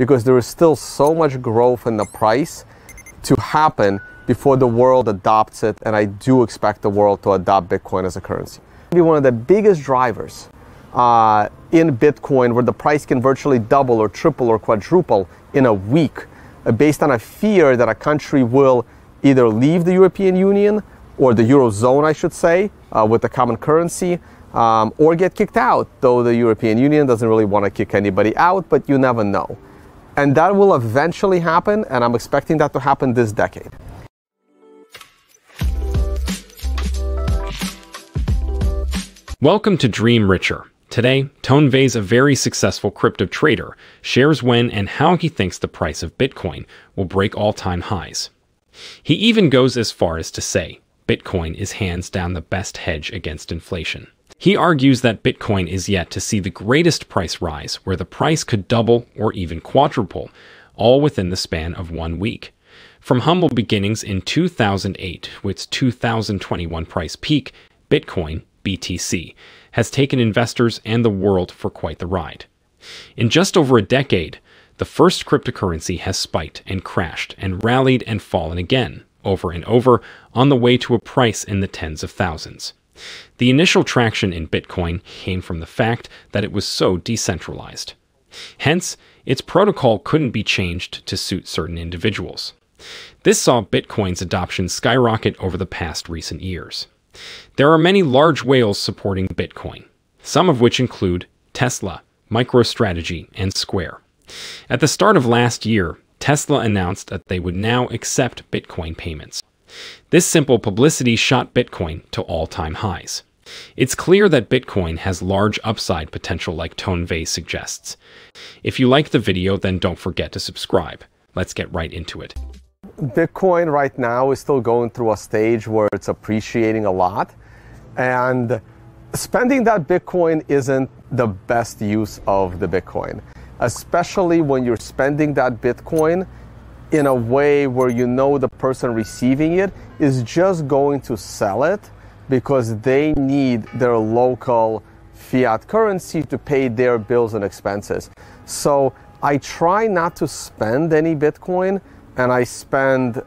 because there is still so much growth in the price to happen before the world adopts it, and I do expect the world to adopt Bitcoin as a currency. Maybe one of the biggest drivers in Bitcoin, where the price can virtually double or triple or quadruple in a week, based on a fear that a country will either leave the European Union or the Eurozone, I should say, with the common currency, or get kicked out, though the European Union doesn't really want to kick anybody out, but you never know. And that will eventually happen, and I'm expecting that to happen this decade. Welcome to Dream Richer. Today, Tone Vays, a very successful crypto trader, shares when and how he thinks the price of Bitcoin will break all-time highs. He even goes as far as to say, Bitcoin is hands down the best hedge against inflation. He argues that Bitcoin is yet to see the greatest price rise, where the price could double or even quadruple, all within the span of 1 week. From humble beginnings in 2008 to its 2021 price peak, Bitcoin, BTC, has taken investors and the world for quite the ride. In just over a decade, the first cryptocurrency has spiked and crashed and rallied and fallen again, over and over, on the way to a price in the tens of thousands. The initial traction in Bitcoin came from the fact that it was so decentralized. Hence, its protocol couldn't be changed to suit certain individuals. This saw Bitcoin's adoption skyrocket over the past recent years. There are many large whales supporting Bitcoin, some of which include Tesla, MicroStrategy, and Square. At the start of last year, Tesla announced that they would now accept Bitcoin payments. This simple publicity shot Bitcoin to all-time highs. It's clear that Bitcoin has large upside potential, like Tone Vays suggests. If you like the video, then don't forget to subscribe. Let's get right into it. Bitcoin right now is still going through a stage where it's appreciating a lot, and spending that Bitcoin isn't the best use of the Bitcoin, especially when you're spending that Bitcoin in a way where you know the person receiving it is just going to sell it because they need their local fiat currency to pay their bills and expenses. So I try not to spend any Bitcoin, and I spend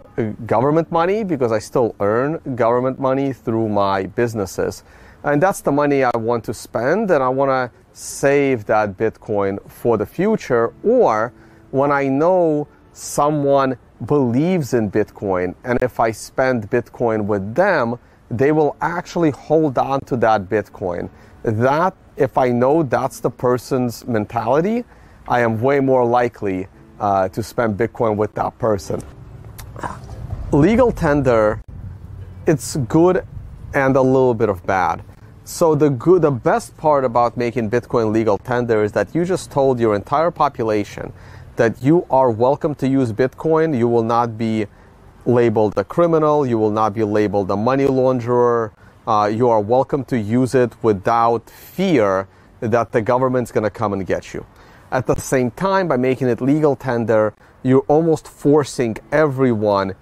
government money because I still earn government money through my businesses. And that's the money I want to spend, and I want to save that Bitcoin for the future, or when I know someone believes in Bitcoin, and if I spend Bitcoin with them, they will actually hold on to that Bitcoin. That, if I know that's the person's mentality, I am way more likely to spend Bitcoin with that person. Legal tender, it's good and a little bit of bad. So the best part about making Bitcoin legal tender is that you just told your entire population that you are welcome to use Bitcoin. You will not be labeled a criminal. You will not be labeled a money launderer. You are welcome to use it without fear that the government's going to come and get you. At the same time, by making it legal tender, you're almost forcing everyone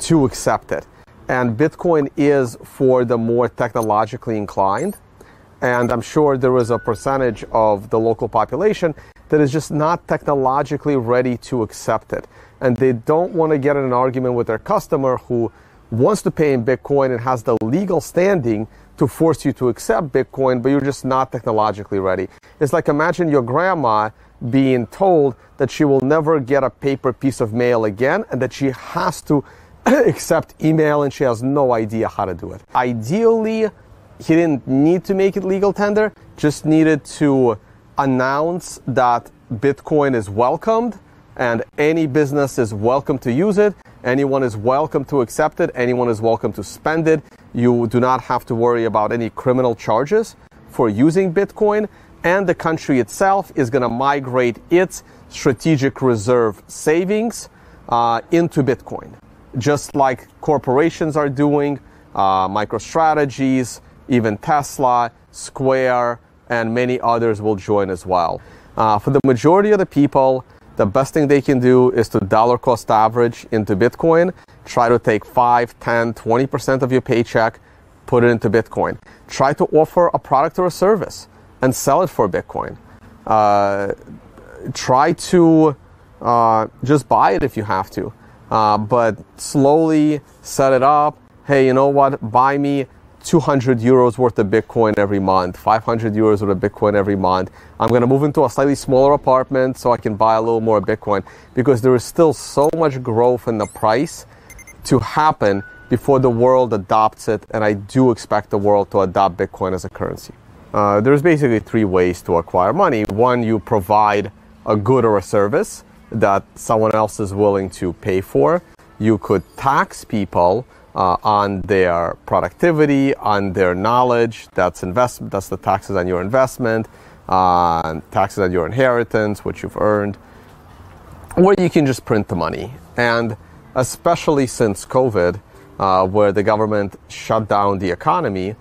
to accept it. And Bitcoin is for the more technologically inclined. And I'm sure there is a percentage of the local population that is just not technologically ready to accept it. And they don't want to get in an argument with their customer who wants to pay in Bitcoin and has the legal standing to force you to accept Bitcoin, but you're just not technologically ready. It's like, imagine your grandma being told that she will never get a paper piece of mail again and that she has to accept email, and she has no idea how to do it. Ideally, he didn't need to make it legal tender, just needed to announce that Bitcoin is welcomed and any business is welcome to use it. Anyone is welcome to accept it. Anyone is welcome to spend it. You do not have to worry about any criminal charges for using Bitcoin. And the country itself is going to migrate its strategic reserve savings into Bitcoin, just like corporations are doing, MicroStrategies, even Tesla, Square, and many others will join as well. For the majority of the people, the best thing they can do is to dollar cost average into Bitcoin. Try to take 5, 10, 20% of your paycheck, put it into Bitcoin. Try to offer a product or a service and sell it for Bitcoin. try to just buy it if you have to, but slowly set it up. Hey, you know what? Buy me 200 euros worth of Bitcoin every month, 500 euros worth of Bitcoin every month. I'm going to move into a slightly smaller apartment so I can buy a little more Bitcoin, because there is still so much growth in the price to happen before the world adopts it. And I do expect the world to adopt Bitcoin as a currency. There's basically three ways to acquire money. One, you provide a good or a service that someone else is willing to pay for. You could tax people on their productivity, on their knowledge. That's investment. That's the taxes on your investment, taxes on your inheritance, what you've earned. Or you can just print the money. And especially since COVID, where the government shut down the economy,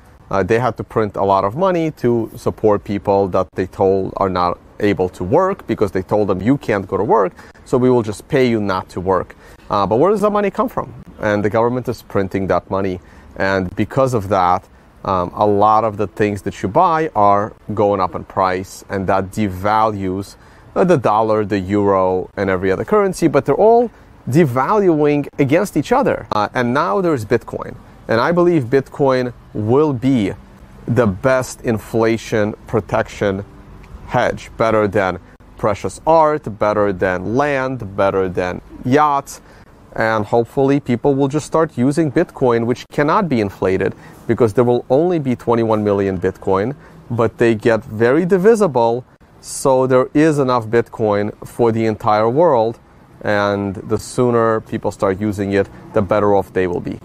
they had to print a lot of money to support people that they told are not able to work, because they told them, you can't go to work, so we will just pay you not to work. But where does that money come from? And the government is printing that money. And because of that, a lot of the things that you buy are going up in price, and that devalues the dollar, the euro, and every other currency, but they're all devaluing against each other. And now there's Bitcoin. And I believe Bitcoin will be the best inflation protection hedge, better than precious art, better than land, better than yachts. And hopefully people will just start using Bitcoin, which cannot be inflated, because there will only be 21 million Bitcoin, but they get very divisible. So there is enough Bitcoin for the entire world. And the sooner people start using it, the better off they will be.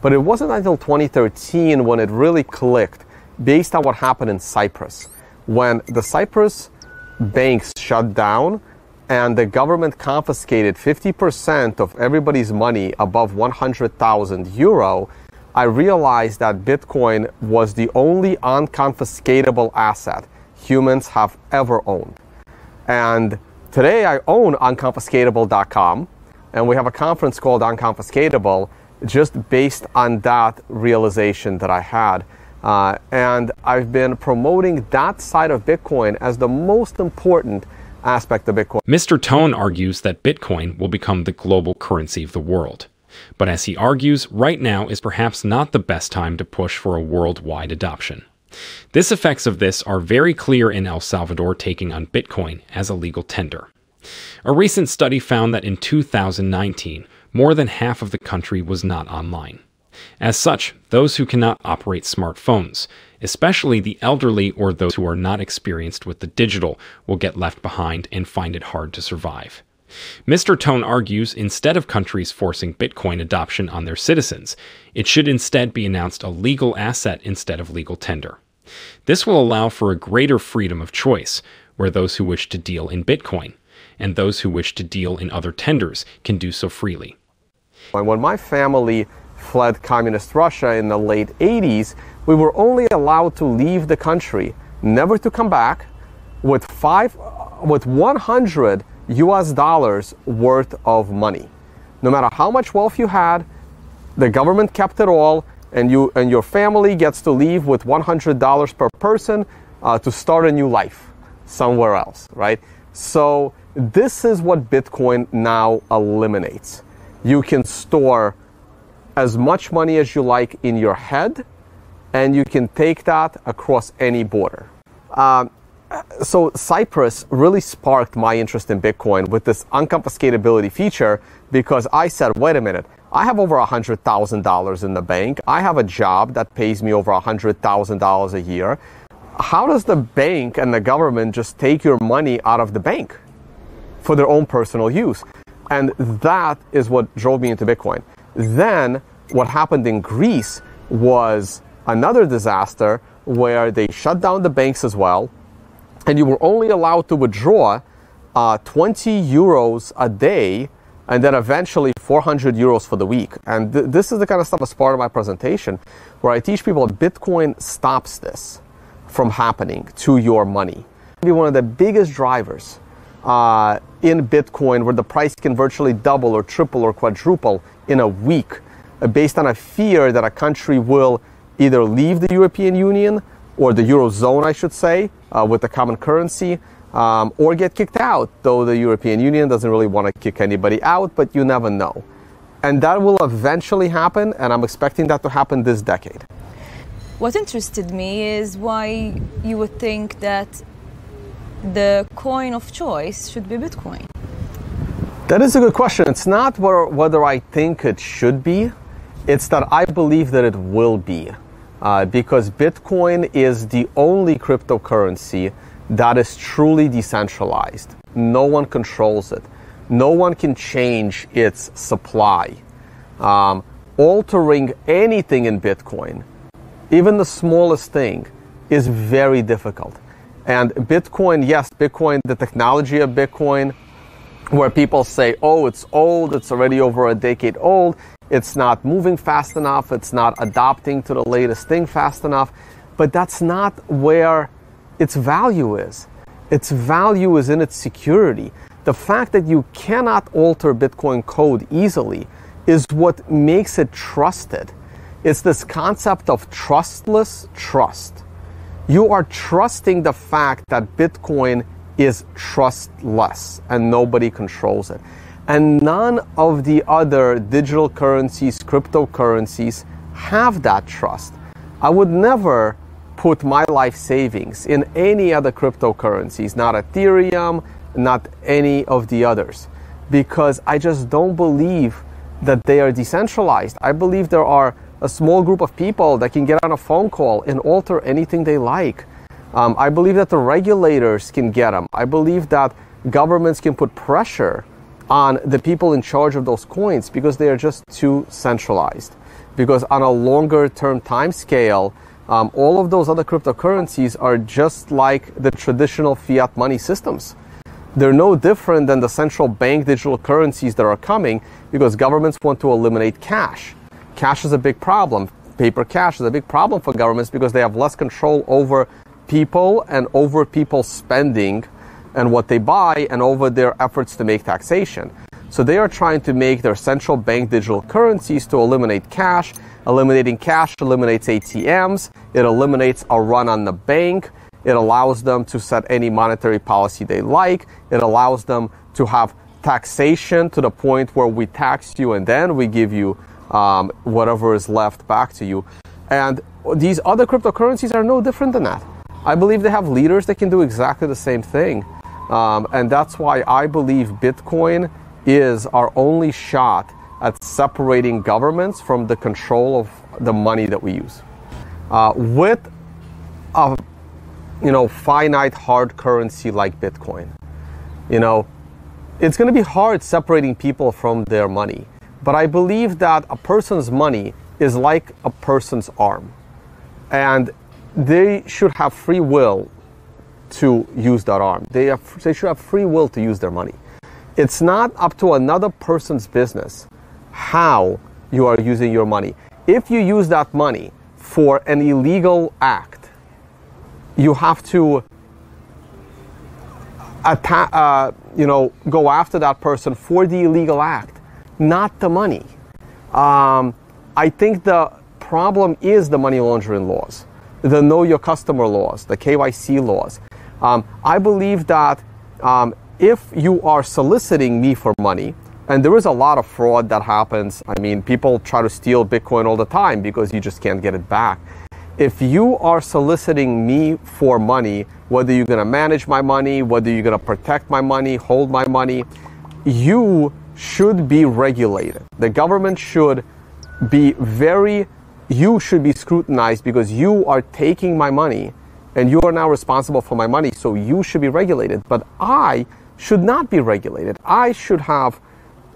But it wasn't until 2013 when it really clicked, based on what happened in Cyprus. When the Cyprus banks shut down and the government confiscated 50% of everybody's money above 100,000 euro, I realized that Bitcoin was the only unconfiscatable asset humans have ever owned. And today I own unconfiscatable.com, and we have a conference called Unconfiscatable, just based on that realization that I had. And I've been promoting that side of Bitcoin as the most important aspect of Bitcoin. Mr. Tone argues that Bitcoin will become the global currency of the world. But as he argues, right now is perhaps not the best time to push for a worldwide adoption. The effects of this are very clear in El Salvador taking on Bitcoin as a legal tender. A recent study found that in 2019, more than half of the country was not online. As such, those who cannot operate smartphones, especially the elderly or those who are not experienced with the digital, will get left behind and find it hard to survive. Mr. Tone argues instead of countries forcing Bitcoin adoption on their citizens, it should instead be announced a legal asset instead of legal tender. This will allow for a greater freedom of choice, where those who wish to deal in Bitcoin and those who wish to deal in other tenders can do so freely. When my family fled communist Russia in the late 80s, we were only allowed to leave the country, never to come back, with 100 US dollars worth of money. No matter how much wealth you had, the government kept it all, and you and your family gets to leave with $100 per person to start a new life somewhere else, right? So this is what Bitcoin now eliminates. You can store as much money as you like in your head, and you can take that across any border. So Cyprus really sparked my interest in Bitcoin with this unconfiscatability feature, because I said, wait a minute, I have over $100,000 in the bank. I have a job that pays me over $100,000 a year. How does the bank and the government just take your money out of the bank for their own personal use? And that is what drove me into Bitcoin. Then what happened in Greece was another disaster where they shut down the banks as well. And you were only allowed to withdraw 20 euros a day, and then eventually 400 euros for the week. And this is the kind of stuff that's part of my presentation, where I teach people that Bitcoin stops this from happening to your money. It'll be one of the biggest drivers in Bitcoin, where the price can virtually double or triple or quadruple in a week, based on a fear that a country will either leave the European Union or the Eurozone, I should say, with the common currency, or get kicked out, though the European Union doesn't really want to kick anybody out, but you never know. And that will eventually happen, and I'm expecting that to happen this decade. What interested me is why you would think that the coin of choice should be Bitcoin. That is a good question. It's not whether I think it should be, it's that I believe that it will be. Because Bitcoin is the only cryptocurrency that is truly decentralized. No one controls it. No one can change its supply. Altering anything in Bitcoin, even the smallest thing, is very difficult. And Bitcoin, yes, Bitcoin, the technology of Bitcoin, where people say, oh, it's old, it's already over a decade old, it's not moving fast enough, it's not adopting to the latest thing fast enough, but that's not where its value is. Its value is in its security. The fact that you cannot alter Bitcoin code easily is what makes it trusted. It's this concept of trustless trust. You are trusting the fact that Bitcoin is trustless and nobody controls it. And none of the other digital currencies, cryptocurrencies, have that trust. I would never put my life savings in any other cryptocurrencies, not Ethereum, not any of the others, because I just don't believe that they are decentralized. I believe there are a small group of people that can get on a phone call and alter anything they like. I believe that the regulators can get them. I believe that governments can put pressure on the people in charge of those coins because they are just too centralized. Because on a longer term time scale, all of those other cryptocurrencies are just like the traditional fiat money systems. They're no different than the central bank digital currencies that are coming because governments want to eliminate cash. Cash is a big problem. Paper cash is a big problem for governments because they have less control over people and over people's spending and what they buy and over their efforts to make taxation. So they are trying to make their central bank digital currencies to eliminate cash. Eliminating cash eliminates ATMs, it eliminates a run on the bank, it allows them to set any monetary policy they like, it allows them to have taxation to the point where we tax you and then we give you whatever is left back to you. And these other cryptocurrencies are no different than that. I believe they have leaders that can do exactly the same thing. And that's why I believe Bitcoin is our only shot at separating governments from the control of the money that we use. With a finite hard currency like Bitcoin, it's going to be hard separating people from their money. But I believe that a person's money is like a person's arm. And they should have free will to use that arm. They should have free will to use their money. It's not up to another person's business how you are using your money. If you use that money for an illegal act, you have to go after that person for the illegal act, not the money. I think the problem is the money laundering laws, the know your customer laws, the KYC laws. I believe that if you are soliciting me for money, and there is a lot of fraud that happens. I mean, people try to steal Bitcoin all the time because you just can't get it back. If you are soliciting me for money, whether you're going to manage my money, whether you're going to protect my money, hold my money, you should be regulated. The government should be you should be scrutinized because you are taking my money and you are now responsible for my money, so you should be regulated. But I should not be regulated. I should have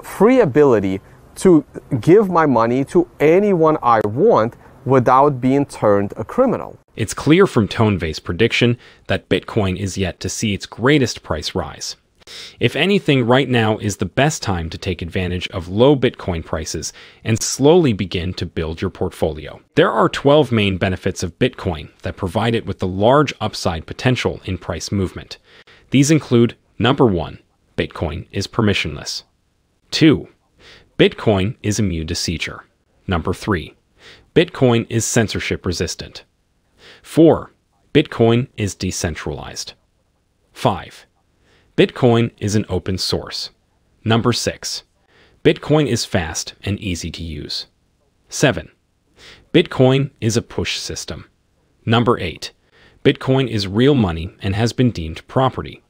free ability to give my money to anyone I want without being turned a criminal. It's clear from Tone Vays' prediction that Bitcoin is yet to see its greatest price rise. If anything, right now is the best time to take advantage of low Bitcoin prices and slowly begin to build your portfolio. There are 12 main benefits of Bitcoin that provide it with the large upside potential in price movement. These include: number 1, Bitcoin is permissionless. 2, Bitcoin is immune to seizure. Number 3, Bitcoin is censorship resistant. 4, Bitcoin is decentralized. 5. Bitcoin is an open source. Number 6. Bitcoin is fast and easy to use. 7. Bitcoin is a push system. Number 8. Bitcoin is real money and has been deemed property.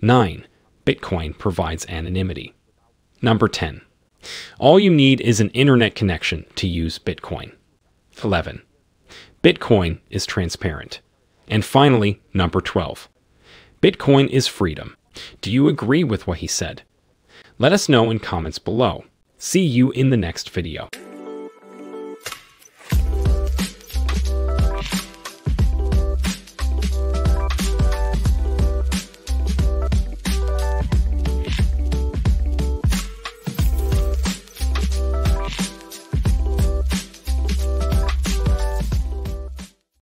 9. Bitcoin provides anonymity. Number 10. All you need is an internet connection to use Bitcoin. 11. Bitcoin is transparent. And finally, number 12. Bitcoin is freedom. Do you agree with what he said? Let us know in comments below. See you in the next video.